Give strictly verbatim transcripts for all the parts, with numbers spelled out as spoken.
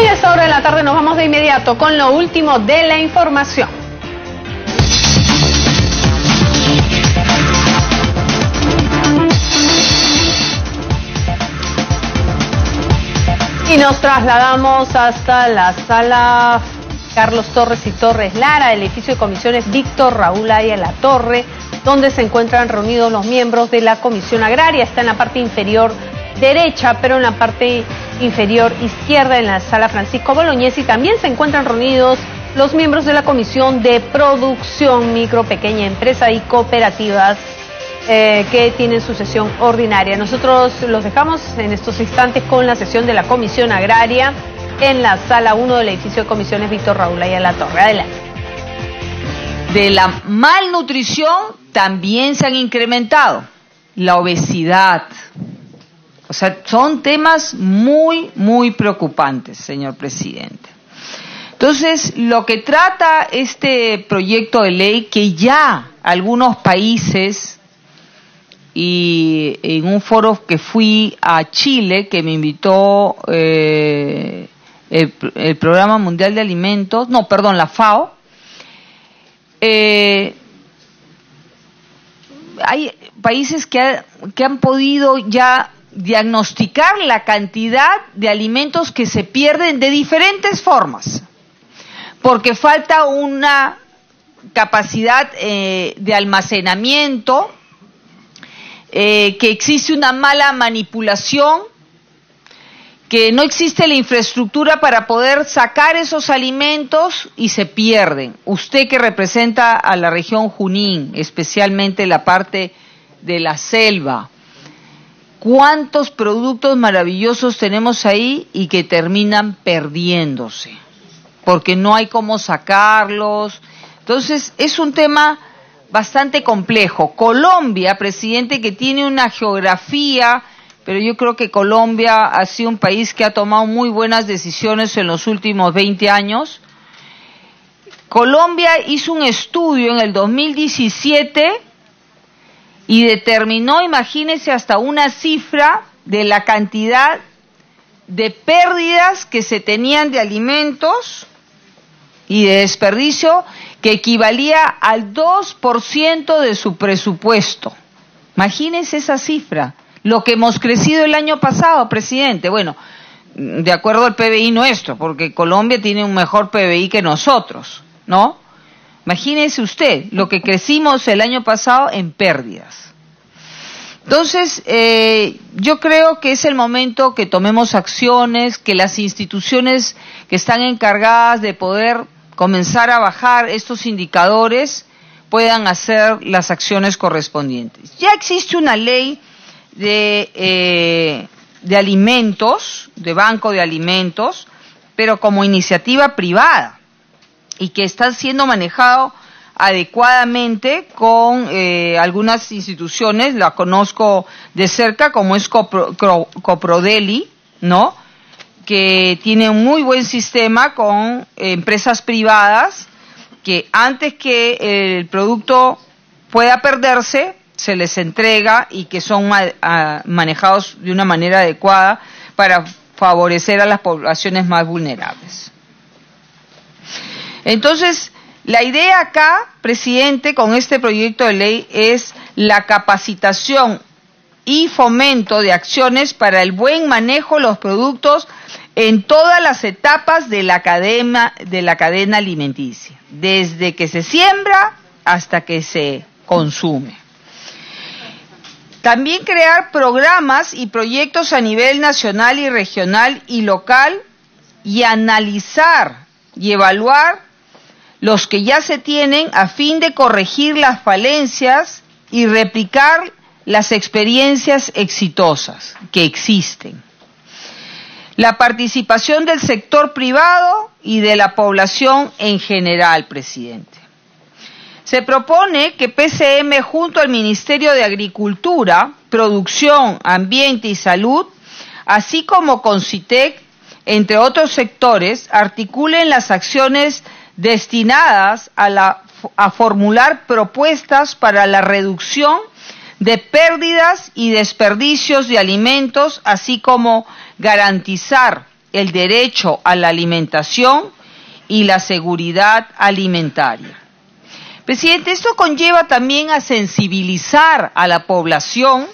Y a esta hora de la tarde nos vamos de inmediato con lo último de la información. Y nos trasladamos hasta la sala Carlos Torres y Torres Lara del edificio de comisiones Víctor Raúl Ayala Torre, donde se encuentran reunidos los miembros de la Comisión Agraria. Está en la parte inferior derecha, pero en la parte inferior izquierda en la sala Francisco Boloñez, y también se encuentran reunidos los miembros de la Comisión de Producción, Micro, Pequeña Empresa y Cooperativas eh, que tienen su sesión ordinaria. Nosotros los dejamos en estos instantes con la sesión de la Comisión Agraria en la sala uno del edificio de comisiones Víctor Raúl Ayala Torre. Adelante. De la malnutrición también se han incrementado, la obesidad. O sea, son temas muy, muy preocupantes, señor presidente. Entonces, lo que trata este proyecto de ley, que ya algunos países, y en un foro que fui a Chile, que me invitó eh, el, el Programa Mundial de Alimentos, no, perdón, la FAO, eh, hay países que, ha, que han podido ya diagnosticar la cantidad de alimentos que se pierden de diferentes formas, porque falta una capacidad eh, de almacenamiento, eh, que existe una mala manipulación, que no existe la infraestructura para poder sacar esos alimentos y se pierden. Usted, que representa a la región Junín, especialmente la parte de la selva, ¿cuántos productos maravillosos tenemos ahí y que terminan perdiéndose? Porque no hay cómo sacarlos. Entonces, es un tema bastante complejo. Colombia, presidente, que tiene una geografía, pero yo creo que Colombia ha sido un país que ha tomado muy buenas decisiones en los últimos veinte años. Colombia hizo un estudio en el dos mil diecisiete... y determinó, imagínense, hasta una cifra de la cantidad de pérdidas que se tenían de alimentos y de desperdicio, que equivalía al dos por ciento de su presupuesto. Imagínense esa cifra, lo que hemos crecido el año pasado, presidente. Bueno, de acuerdo al P B I nuestro, porque Colombia tiene un mejor P B I que nosotros, ¿no? Imagínese usted lo que crecimos el año pasado en pérdidas. Entonces, eh, yo creo que es el momento que tomemos acciones, que las instituciones que están encargadas de poder comenzar a bajar estos indicadores puedan hacer las acciones correspondientes. Ya existe una ley de, eh, de alimentos, de banco de alimentos, pero como iniciativa privada, y que está siendo manejado adecuadamente con eh, algunas instituciones, la conozco de cerca, como es Copro, Coprodeli, ¿no?, que tiene un muy buen sistema con eh, empresas privadas, que antes que el producto pueda perderse, se les entrega, y que son a, a, manejados de una manera adecuada para favorecer a las poblaciones más vulnerables. Entonces, la idea acá, presidente, con este proyecto de ley es la capacitación y fomento de acciones para el buen manejo de los productos en todas las etapas de la cadena, de la cadena alimenticia, desde que se siembra hasta que se consume. También crear programas y proyectos a nivel nacional y regional y local, y analizar y evaluar los que ya se tienen a fin de corregir las falencias y replicar las experiencias exitosas que existen. La participación del sector privado y de la población en general, presidente. Se propone que P C M, junto al Ministerio de Agricultura, Producción, Ambiente y Salud, así como CONCYTEC, entre otros sectores, articulen las acciones destinadas a, la, a formular propuestas para la reducción de pérdidas y desperdicios de alimentos, así como garantizar el derecho a la alimentación y la seguridad alimentaria. Presidente, esto conlleva también a sensibilizar a la población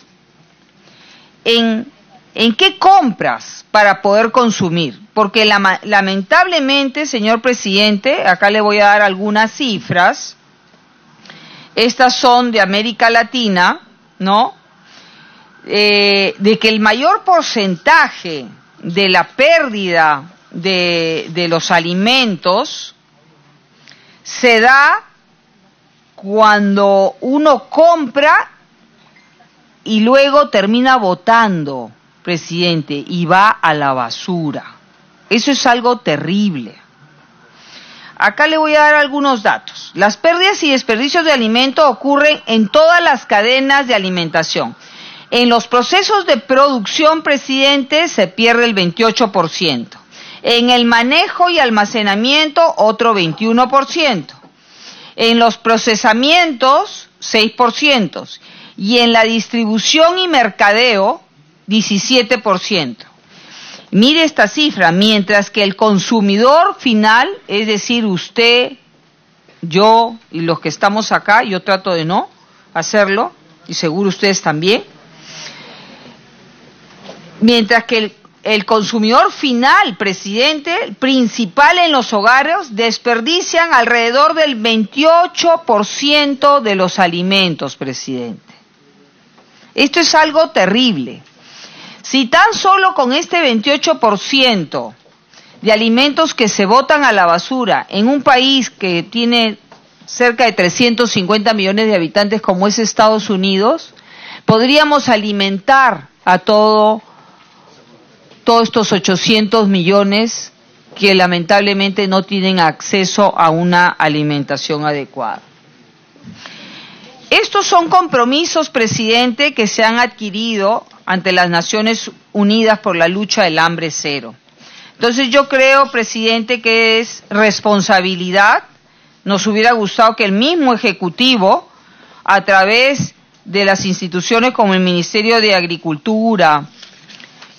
en, en qué compras para poder consumir, porque la, lamentablemente, señor presidente, acá le voy a dar algunas cifras, estas son de América Latina, ¿no? Eh, de que el mayor porcentaje de la pérdida de, de los alimentos se da cuando uno compra y luego termina botando, presidente, y va a la basura. Eso es algo terrible. Acá le voy a dar algunos datos. Las pérdidas y desperdicios de alimento ocurren en todas las cadenas de alimentación. En los procesos de producción, presidente, se pierde el veintiocho por ciento. En el manejo y almacenamiento, otro veintiuno por ciento. En los procesamientos, seis por ciento. Y en la distribución y mercadeo, diecisiete por ciento. Mire esta cifra, mientras que el consumidor final, es decir, usted, yo y los que estamos acá, yo trato de no hacerlo, y seguro ustedes también, mientras que el, el consumidor final, presidente, principal en los hogares, desperdician alrededor del veintiocho por ciento de los alimentos, presidente. Esto es algo terrible. Si tan solo con este veintiocho por ciento de alimentos que se botan a la basura en un país que tiene cerca de trescientos cincuenta millones de habitantes como es Estados Unidos, podríamos alimentar a todo, todos estos ochocientos millones que lamentablemente no tienen acceso a una alimentación adecuada. Estos son compromisos, presidente, que se han adquirido ante las Naciones Unidas por la lucha del hambre cero. Entonces yo creo, presidente, que es responsabilidad. Nos hubiera gustado que el mismo Ejecutivo, a través de las instituciones como el Ministerio de Agricultura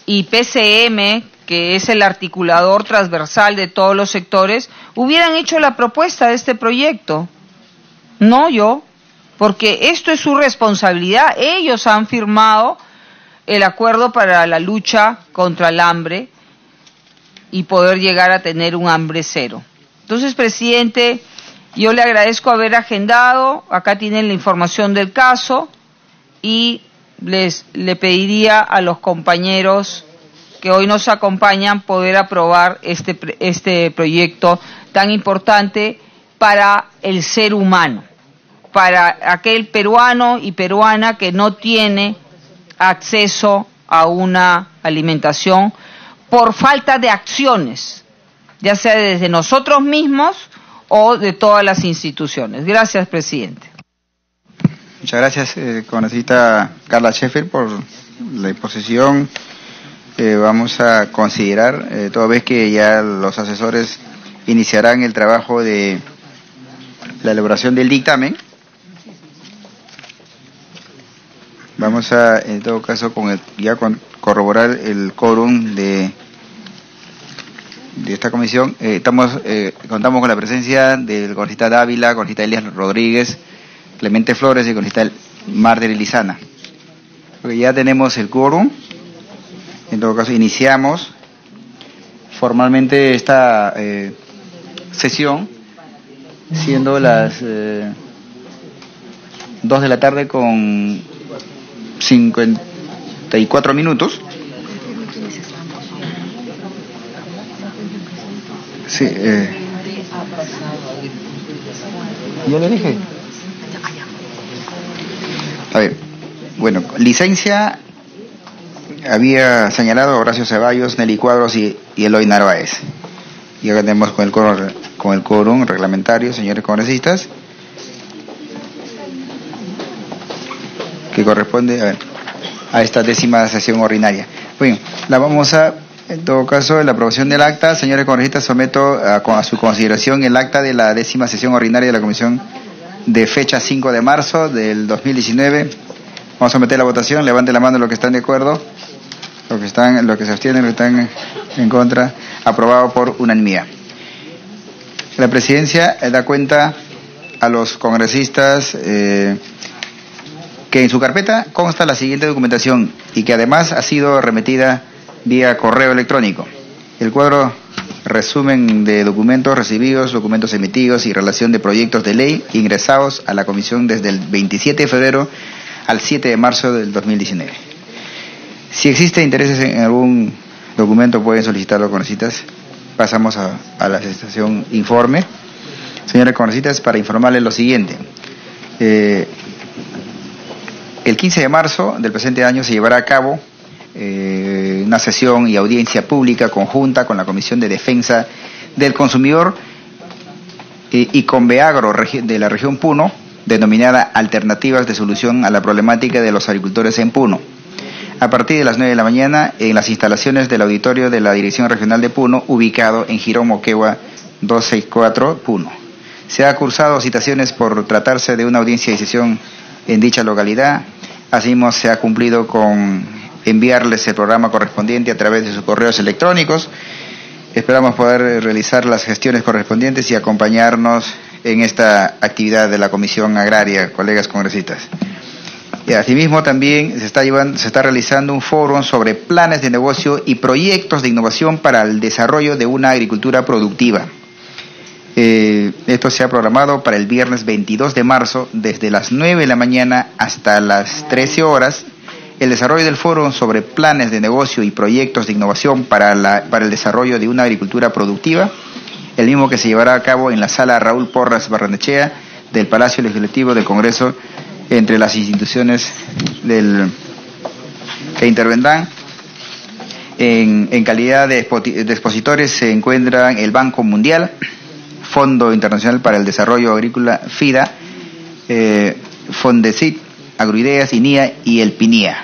y P C M, que es el articulador transversal de todos los sectores, hubieran hecho la propuesta de este proyecto. No yo, porque esto es su responsabilidad. Ellos han firmado el acuerdo para la lucha contra el hambre y poder llegar a tener un hambre cero. Entonces, presidente, yo le agradezco haber agendado, acá tienen la información del caso y les le pediría a los compañeros que hoy nos acompañan poder aprobar este, este proyecto tan importante para el ser humano, para aquel peruano y peruana que no tiene acceso a una alimentación por falta de acciones, ya sea desde nosotros mismos o de todas las instituciones. Gracias, presidente. Muchas gracias, eh, congresista Carla Schäfer, por la exposición. Eh, vamos a considerar, eh, toda vez que ya los asesores iniciarán el trabajo de la elaboración del dictamen, vamos a, en todo caso, con el, ya con, corroborar el quórum de, de esta comisión. Eh, estamos eh, contamos con la presencia del congresista Dávila, congresista Elias Rodríguez, Clemente Flores y congresista Marder y Lizana. Porque ya tenemos el quórum. En todo caso, iniciamos formalmente esta eh, sesión, siendo las eh, dos de la tarde con cincuenta y cuatro minutos. Sí, eh. Yo le dije. A ver, bueno, licencia había señalado Horacio Ceballos, Nelly Cuadros y, y Eloy Narváez. Y ahora tenemos con el quórum, con el quórum reglamentario, señores congresistas, que corresponde a, ver, a esta décima sesión ordinaria. Bueno, la vamos a, en todo caso, la aprobación del acta. Señores congresistas, someto a, a su consideración el acta de la décima sesión ordinaria de la Comisión de fecha cinco de marzo del dos mil diecinueve. Vamos a someter la votación. Levante la mano los que están de acuerdo, los que, están, los que se abstienen, los que están En contra. Aprobado por unanimidad. La presidencia da cuenta a los congresistas eh, que en su carpeta consta la siguiente documentación y que además ha sido remitida vía correo electrónico. El cuadro resumen de documentos recibidos, documentos emitidos y relación de proyectos de ley ingresados a la comisión desde el veintisiete de febrero al siete de marzo del dos mil diecinueve. Si existen intereses en algún documento pueden solicitarlo, congresistas. Pasamos a, a la sesión informe. Señores congresistas, para informarles lo siguiente. Eh, el quince de marzo del presente año se llevará a cabo eh, una sesión y audiencia pública conjunta con la Comisión de Defensa del Consumidor eh, y con Beagro de la región Puno, denominada Alternativas de Solución a la Problemática de los Agricultores en Puno, a partir de las nueve de la mañana en las instalaciones del auditorio de la Dirección Regional de Puno, ubicado en Girón Moquegua doscientos sesenta y cuatro, Puno. Se ha cursado citaciones por tratarse de una audiencia y sesión en dicha localidad. Asimismo, se ha cumplido con enviarles el programa correspondiente a través de sus correos electrónicos. Esperamos poder realizar las gestiones correspondientes y acompañarnos en esta actividad de la Comisión Agraria, colegas congresistas. Y asimismo también se está llevando, se está realizando un foro sobre planes de negocio y proyectos de innovación para el desarrollo de una agricultura productiva. Eh, esto se ha programado para el viernes veintidós de marzo, desde las nueve de la mañana hasta las trece horas. El desarrollo del foro sobre planes de negocio y proyectos de innovación para, la, para el desarrollo de una agricultura productiva, el mismo que se llevará a cabo en la sala Raúl Porras Barrenechea del Palacio Legislativo del Congreso, entre las instituciones del, que intervendrán. En, en calidad de, de expositores se encuentran el Banco Mundial, Fondo Internacional para el Desarrollo Agrícola, FIDA, eh, Fondesit, Agroideas, I N I A y el PINIA.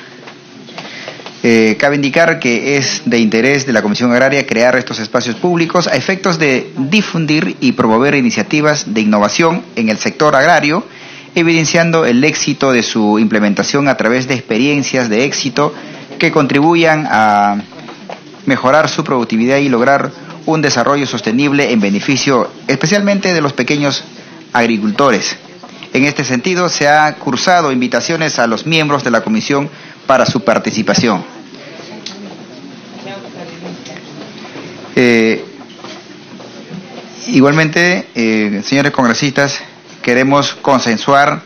Eh, cabe indicar que es de interés de la Comisión Agraria crear estos espacios públicos a efectos de difundir y promover iniciativas de innovación en el sector agrario, evidenciando el éxito de su implementación a través de experiencias de éxito que contribuyan a mejorar su productividad y lograr un desarrollo sostenible en beneficio especialmente de los pequeños agricultores. En este sentido, se ha cursado invitaciones a los miembros de la comisión para su participación. Eh, igualmente, eh, señores congresistas, queremos consensuar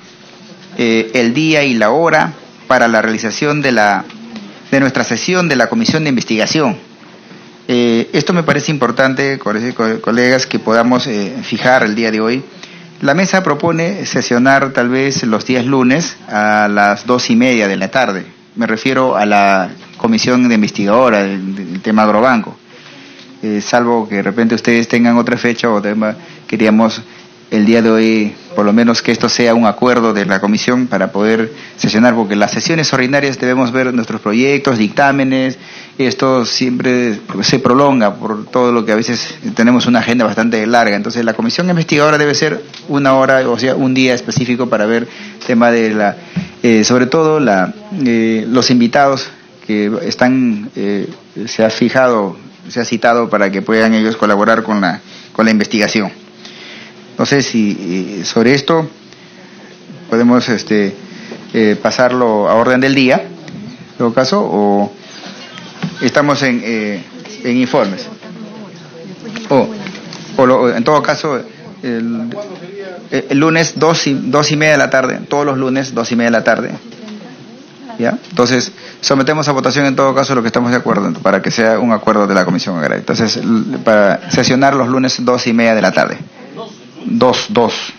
eh, el día y la hora para la realización de, la, de nuestra sesión de la Comisión de Investigación. Eh, esto me parece importante, colegas, que podamos eh, fijar el día de hoy. La mesa propone sesionar tal vez los días lunes a las dos y media de la tarde. Me refiero a la Comisión de Investigadora del, del tema Agrobanco. Eh, salvo que de repente ustedes tengan otra fecha o tema, queríamos el día de hoy, por lo menos, que esto sea un acuerdo de la comisión para poder sesionar, porque las sesiones ordinarias debemos ver nuestros proyectos, dictámenes. Esto siempre se prolonga por todo lo que a veces tenemos una agenda bastante larga. Entonces la comisión investigadora debe ser una hora, o sea, un día específico para ver tema de la, eh, sobre todo la, eh, los invitados que están, eh, se ha fijado, se ha citado para que puedan ellos colaborar con la, con la investigación. No sé si sobre esto podemos este, eh, pasarlo a orden del día, en todo caso, o estamos en, eh, en informes. O, o lo, en todo caso, el, el lunes dos y, dos y media de la tarde, todos los lunes dos y media de la tarde. ¿Ya? Entonces, sometemos a votación en todo caso lo que estamos de acuerdo, para que sea un acuerdo de la Comisión Agraria. Entonces, para sesionar los lunes dos y media de la tarde. Dos, dos.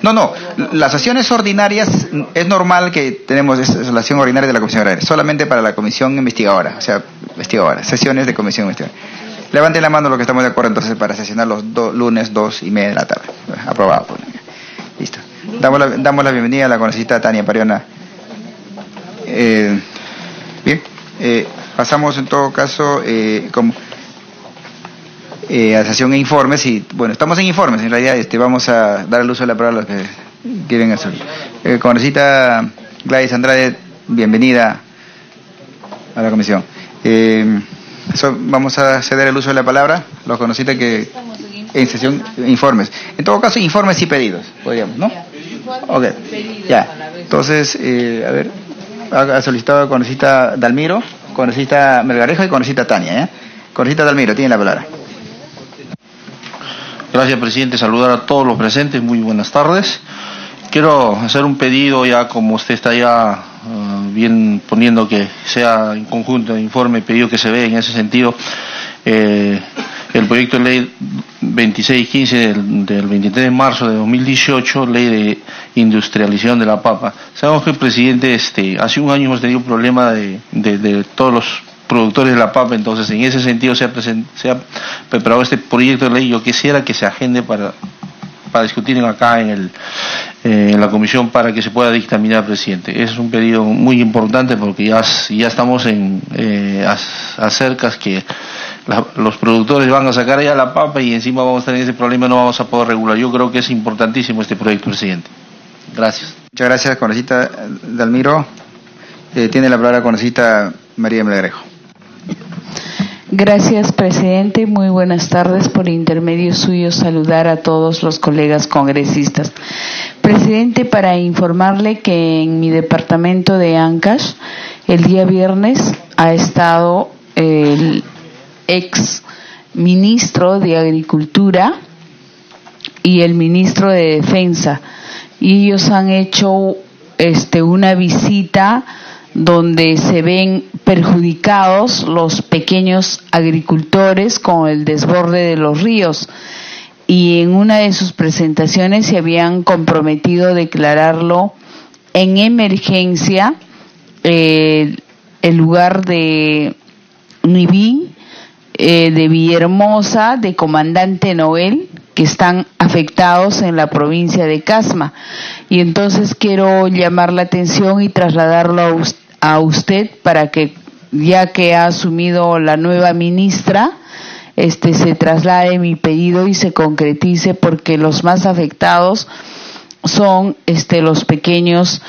No, no, las sesiones ordinarias es normal que tenemos esa sesión ordinaria de la Comisión Agraria, solamente para la Comisión Investigadora, o sea, investigadora, sesiones de Comisión Investigadora. Levanten la mano los que estamos de acuerdo, entonces, para sesionar los do, lunes dos y media de la tarde. Aprobado. Pues. Listo. Damos la, damos la bienvenida a la congresista Tania Pariona. Eh, bien, eh, pasamos en todo caso, eh, como... Eh, a sesión e informes y bueno, estamos en informes en realidad. Este, vamos a dar el uso de la palabra a los que quieren hacer. Eh, congresista Gladys Andrade, bienvenida a la comisión. Eh, So, vamos a ceder el uso de la palabra, los conociste que en sesión informes. En todo caso, informes y pedidos, podríamos, ¿no? Ok, ya. Entonces, eh, a ver, ha solicitado congresista Dalmiro, congresista Melgarejo y congresista Tania, ¿eh? Congresista Dalmiro, tiene la palabra. Gracias, presidente. Saludar a todos los presentes. Muy buenas tardes. Quiero hacer un pedido, ya como usted está ya uh, bien poniendo que sea en conjunto el informe, pedido que se ve en ese sentido, eh, el proyecto de ley veintiséis quince del, del veintitrés de marzo de dos mil dieciocho, ley de industrialización de la papa. Sabemos que el presidente, este, hace un año hemos tenido un problema de, de, de todos los productores de la papa, entonces en ese sentido se ha, present, se ha preparado este proyecto de ley. Yo quisiera que se agende para... para discutir acá en, el, eh, en la comisión para que se pueda dictaminar, presidente. Es un pedido muy importante porque ya, ya estamos en eh, acerca que la, los productores van a sacar ya la papa y encima vamos a tener ese problema, no vamos a poder regular. Yo creo que es importantísimo este proyecto, presidente. Gracias. Muchas gracias, congresista Dalmiro. Eh, tiene la palabra congresista María Malagrejo. Gracias, presidente. Muy buenas tardes. Por intermedio suyo, saludar a todos los colegas congresistas. Presidente, para informarle que en mi departamento de Ancash, el día viernes ha estado el ex ministro de Agricultura y el ministro de Defensa. Y ellos han hecho este, una visita donde se ven perjudicados los pequeños agricultores con el desborde de los ríos, y en una de sus presentaciones se habían comprometido a declararlo en emergencia eh, el lugar de Nibín, eh, de Villahermosa, de Comandante Noel, que están afectados en la provincia de Casma. Y entonces quiero llamar la atención y trasladarlo a usted a usted para que, ya que ha asumido la nueva ministra, este se traslade mi pedido y se concretice, porque los más afectados son este los pequeños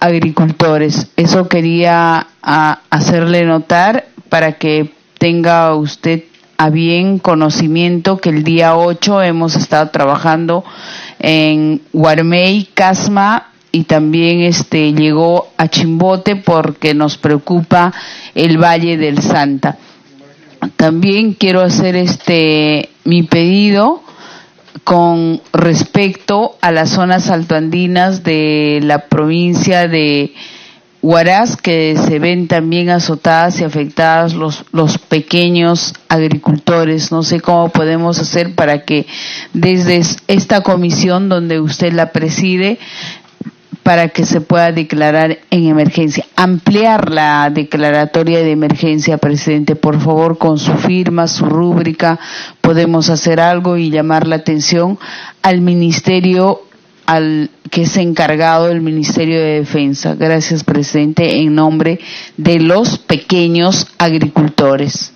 agricultores. Eso quería a, hacerle notar para que tenga usted a bien conocimiento que el día ocho hemos estado trabajando en Huarmey, Casma, y también este llegó a Chimbote porque nos preocupa el Valle del Santa. También quiero hacer este mi pedido con respecto a las zonas altoandinas de la provincia de Huaraz, que se ven también azotadas y afectadas los, los pequeños agricultores. No sé cómo podemos hacer para que desde esta comisión donde usted la preside, para que se pueda declarar en emergencia, ampliar la declaratoria de emergencia, presidente, por favor, con su firma, su rúbrica, podemos hacer algo y llamar la atención al ministerio al que es encargado, el Ministerio de Defensa. Gracias, presidente, en nombre de los pequeños agricultores.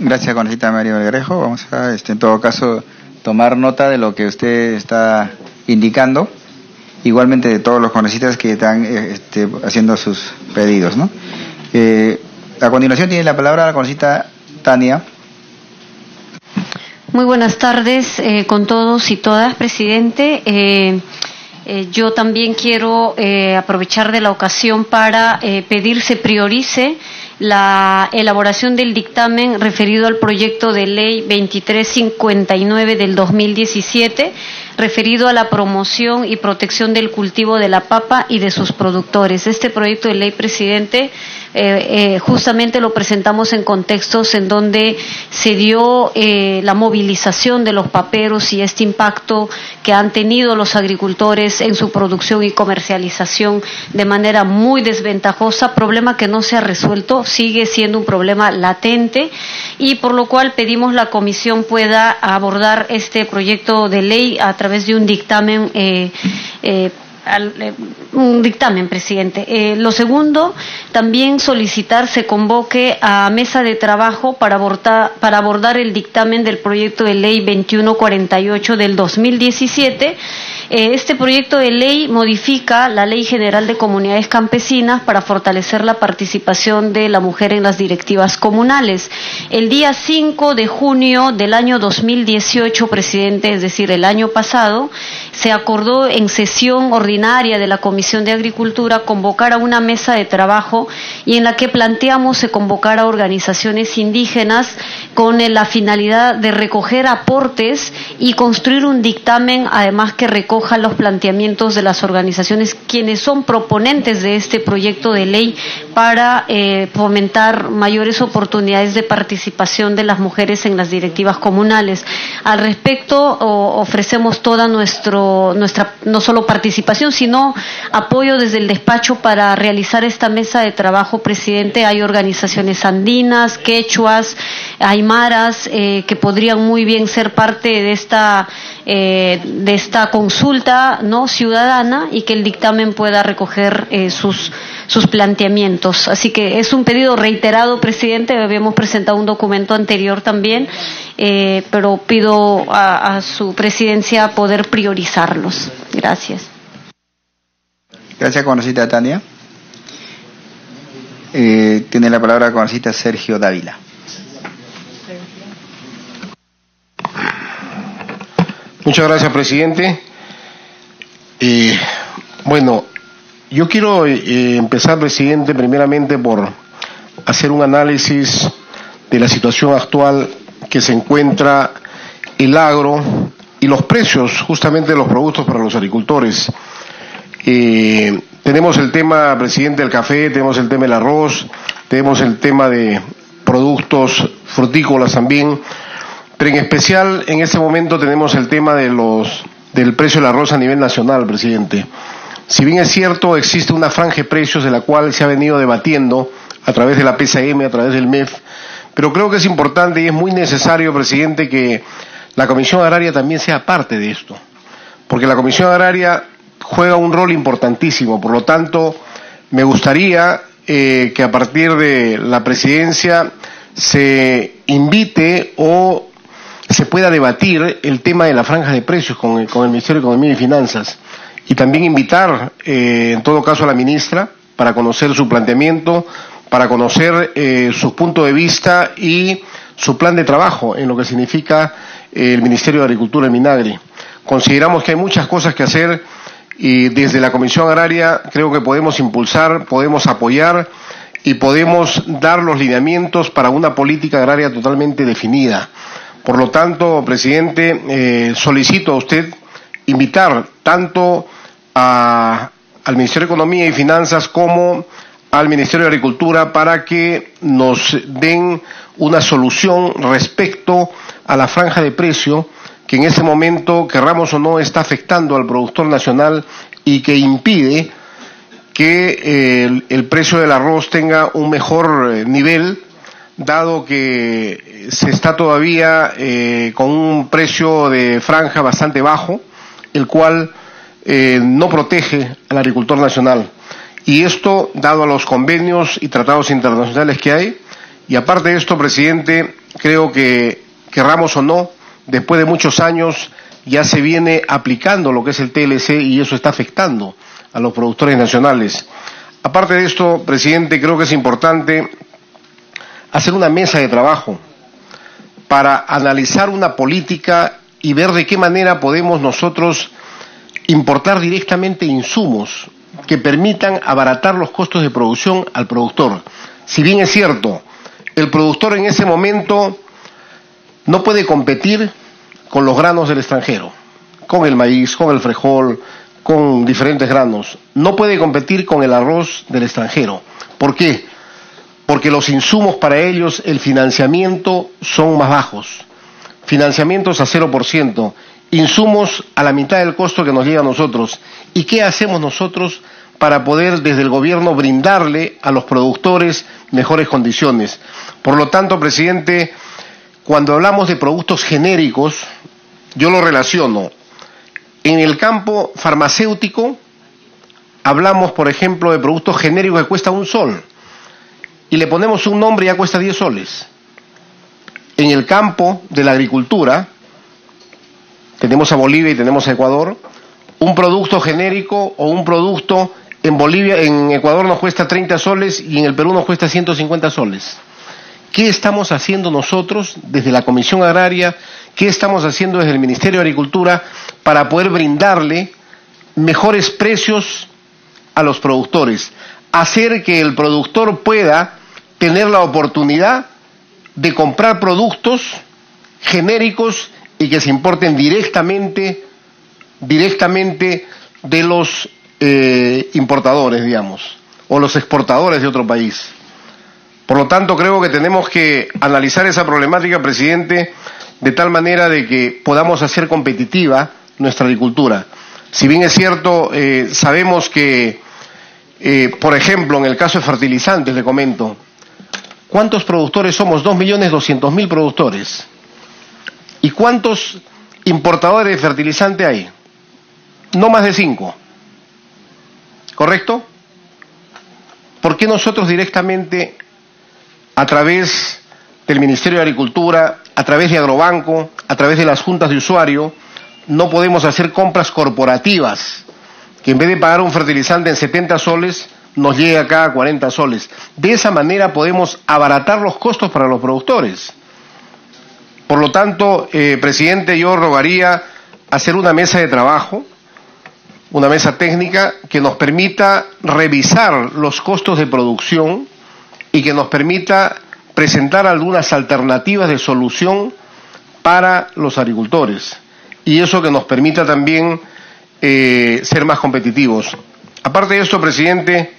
Gracias, congresista María Malagrejo. Vamos a, este, en todo caso, tomar nota de lo que usted está indicando, igualmente de todos los congresistas que están este, haciendo sus pedidos, ¿no? Eh, a continuación tiene la palabra la congresista Tania. Muy buenas tardes eh, con todos y todas, presidente. Eh, eh, yo también quiero eh, aprovechar de la ocasión para eh, pedir se priorice la elaboración del dictamen referido al proyecto de ley veintitrés cincuenta y nueve del dos mil diecisiete, referido a la promoción y protección del cultivo de la papa y de sus productores. Este proyecto de ley, presidente, eh, eh, justamente lo presentamos en contextos en donde se dio eh, la movilización de los paperos y este impacto que han tenido los agricultores en su producción y comercialización de manera muy desventajosa, problema que no se ha resuelto, sigue siendo un problema latente, y por lo cual pedimos la comisión pueda abordar este proyecto de ley a través de un dictamen eh, eh, al, eh, un dictamen, presidente. Eh, lo segundo, también solicitar se convoque a mesa de trabajo para abordar, para abordar el dictamen del proyecto de ley veintiuno cuarenta y ocho del dos mil diecisiete, Este proyecto de ley modifica la Ley General de Comunidades Campesinas para fortalecer la participación de la mujer en las directivas comunales. El día cinco de junio del año dos mil dieciocho, presidente, es decir, el año pasado, se acordó en sesión ordinaria de la Comisión de Agricultura convocar a una mesa de trabajo y en la que planteamos se convocara a organizaciones indígenas con la finalidad de recoger aportes y construir un dictamen, además que recoge los planteamientos de las organizaciones quienes son proponentes de este proyecto de ley para eh, fomentar mayores oportunidades de participación de las mujeres en las directivas comunales. Al respecto, o, ofrecemos toda nuestro, nuestra no solo participación, sino apoyo desde el despacho para realizar esta mesa de trabajo, presidente. Hay organizaciones andinas, quechuas, aymaras, eh, que podrían muy bien ser parte de esta, eh, de esta consulta consulta no ciudadana y que el dictamen pueda recoger eh, sus, sus planteamientos. Así que es un pedido reiterado, presidente. Habíamos presentado un documento anterior también, eh, pero pido a, a su presidencia poder priorizarlos. Gracias. Gracias, congresista Tania. Eh, tiene la palabra congresista Sergio Dávila. Muchas gracias, presidente. Eh, bueno, yo quiero eh, empezar, presidente, primeramente por hacer un análisis de la situación actual que se encuentra el agro y los precios justamente de los productos para los agricultores. Eh, tenemos el tema, presidente, del café, tenemos el tema del arroz, tenemos el tema de productos frutícolas también, pero en especial en este momento tenemos el tema de los... del precio del arroz a nivel nacional, presidente. Si bien es cierto, existe una franja de precios de la cual se ha venido debatiendo a través de la P C M, a través del M E F, pero creo que es importante y es muy necesario, presidente, que la Comisión Agraria también sea parte de esto, porque la Comisión Agraria juega un rol importantísimo. Por lo tanto, me gustaría eh, que a partir de la presidencia se invite o se pueda debatir el tema de la franja de precios con el, con el Ministerio de Economía y Finanzas, y también invitar eh, en todo caso a la ministra para conocer su planteamiento, para conocer eh, su punto de vista y su plan de trabajo en lo que significa eh, el Ministerio de Agricultura en Minagri. Consideramos que hay muchas cosas que hacer y desde la Comisión Agraria creo que podemos impulsar, podemos apoyar y podemos dar los lineamientos para una política agraria totalmente definida. Por lo tanto, presidente, eh, solicito a usted invitar tanto a, al Ministerio de Economía y Finanzas como al Ministerio de Agricultura para que nos den una solución respecto a la franja de precio que en este momento, querramos o no, está afectando al productor nacional y que impide que eh, el, el precio del arroz tenga un mejor nivel, dado que se está todavía eh, con un precio de franja bastante bajo, el cual eh, no protege al agricultor nacional. Y esto, dado a los convenios y tratados internacionales que hay, y aparte de esto, presidente, creo que, querramos o no, después de muchos años ya se viene aplicando lo que es el T L C y eso está afectando a los productores nacionales. Aparte de esto, presidente, creo que es importante hacer una mesa de trabajo para analizar una política y ver de qué manera podemos nosotros importar directamente insumos que permitan abaratar los costos de producción al productor. Si bien es cierto, el productor en ese momento no puede competir con los granos del extranjero, con el maíz, con el frijol, con diferentes granos. No puede competir con el arroz del extranjero. ¿Por qué? Porque los insumos para ellos, el financiamiento, son más bajos. Financiamientos a cero por ciento, insumos a la mitad del costo que nos llega a nosotros. ¿Y qué hacemos nosotros para poder desde el gobierno brindarle a los productores mejores condiciones? Por lo tanto, presidente, cuando hablamos de productos genéricos, yo lo relaciono. En el campo farmacéutico hablamos, por ejemplo, de productos genéricos que cuesta un sol. Y le ponemos un nombre y ya cuesta diez soles. En el campo de la agricultura, tenemos a Bolivia y tenemos a Ecuador, un producto genérico o un producto en Bolivia, en Ecuador nos cuesta treinta soles y en el Perú nos cuesta ciento cincuenta soles. ¿Qué estamos haciendo nosotros desde la Comisión Agraria? ¿Qué estamos haciendo desde el Ministerio de Agricultura para poder brindarle mejores precios a los productores? Hacer que el productor pueda tener la oportunidad de comprar productos genéricos y que se importen directamente, directamente de los eh, importadores, digamos, o los exportadores de otro país. Por lo tanto, creo que tenemos que analizar esa problemática, presidente, de tal manera de que podamos hacer competitiva nuestra agricultura. Si bien es cierto, eh, sabemos que, eh, por ejemplo, en el caso de fertilizantes, le comento, ¿cuántos productores somos? dos millones doscientos mil productores. ¿Y cuántos importadores de fertilizante hay? No más de cinco. ¿Correcto? ¿Por qué nosotros directamente, a través del Ministerio de Agricultura, a través de Agrobanco, a través de las juntas de usuario, no podemos hacer compras corporativas, que en vez de pagar un fertilizante en setenta soles, nos llegue acá a cuarenta soles? De esa manera podemos abaratar los costos para los productores. Por lo tanto, eh, presidente, yo rogaría hacer una mesa de trabajo, una mesa técnica que nos permita revisar los costos de producción y que nos permita presentar algunas alternativas de solución para los agricultores. Y eso que nos permita también eh, ser más competitivos. Aparte de esto, presidente,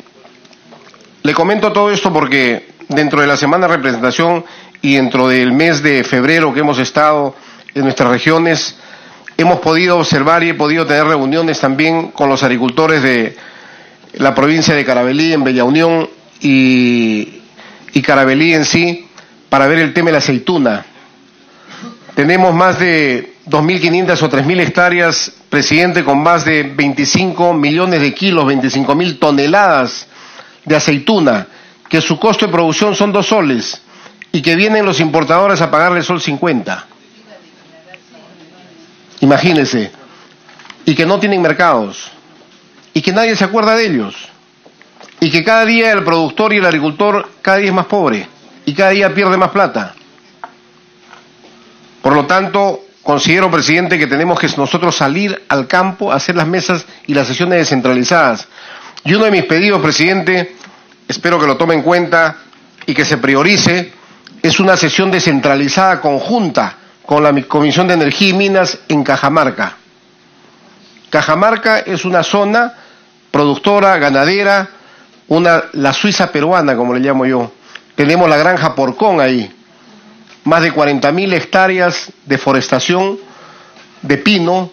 le comento todo esto porque dentro de la semana de representación y dentro del mes de febrero que hemos estado en nuestras regiones, hemos podido observar y he podido tener reuniones también con los agricultores de la provincia de Carabelí, en Bella Unión y, y Carabelí en sí, para ver el tema de la aceituna. Tenemos más de dos mil quinientas o tres mil hectáreas, presidente, con más de veinticinco millones de kilos, veinticinco mil toneladas de aceituna, que su costo de producción son dos soles. Y que vienen los importadores a pagarle sol cincuenta. Imagínense. Y que no tienen mercados. Y que nadie se acuerda de ellos. Y que cada día el productor y el agricultor cada día es más pobre. Y cada día pierde más plata. Por lo tanto, considero, presidente, que tenemos que nosotros salir al campo, hacer las mesas y las sesiones descentralizadas. Y uno de mis pedidos, presidente, espero que lo tome en cuenta y que se priorice, es una sesión descentralizada conjunta con la Comisión de Energía y Minas en Cajamarca. Cajamarca es una zona productora, ganadera, una, la Suiza peruana, como le llamo yo. Tenemos la granja Porcón ahí, más de cuarenta mil hectáreas de forestación de pino,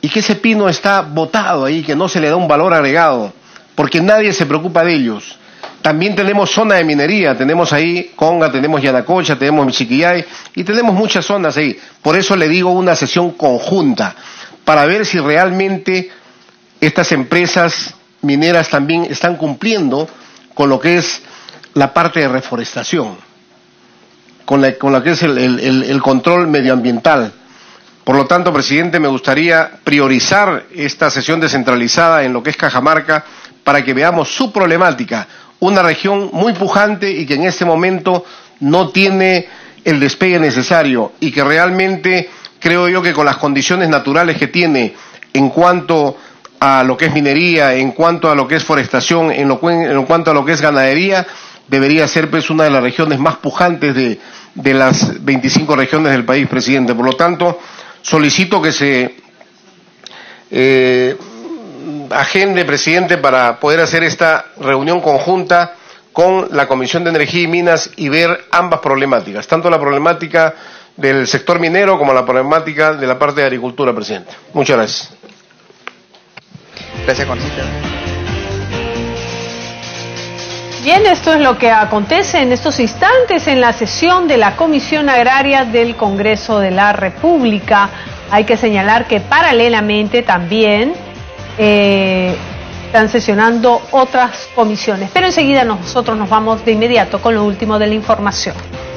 y que ese pino está botado ahí, que no se le da un valor agregado, porque nadie se preocupa de ellos. También tenemos zona de minería, tenemos ahí Conga, tenemos Yanacocha, tenemos Michiquillay y tenemos muchas zonas ahí. Por eso le digo una sesión conjunta, para ver si realmente estas empresas mineras también están cumpliendo con lo que es la parte de reforestación, con la, con la que es el, el, el control medioambiental. Por lo tanto, presidente, me gustaría priorizar esta sesión descentralizada en lo que es Cajamarca para que veamos su problemática. Una región muy pujante y que en este momento no tiene el despegue necesario y que realmente creo yo que con las condiciones naturales que tiene en cuanto a lo que es minería, en cuanto a lo que es forestación, en, lo, en cuanto a lo que es ganadería, debería ser pues una de las regiones más pujantes de, de las veinticinco regiones del país, presidente. Por lo tanto, solicito que se eh, agende, presidente, para poder hacer esta reunión conjunta con la Comisión de Energía y Minas y ver ambas problemáticas, tanto la problemática del sector minero como la problemática de la parte de agricultura, presidente. Muchas gracias. Gracias, Concita. Bien, esto es lo que acontece en estos instantes en la sesión de la Comisión Agraria del Congreso de la República. Hay que señalar que paralelamente también Eh, están sesionando otras comisiones, pero enseguida nosotros nos vamos de inmediato con lo último de la información.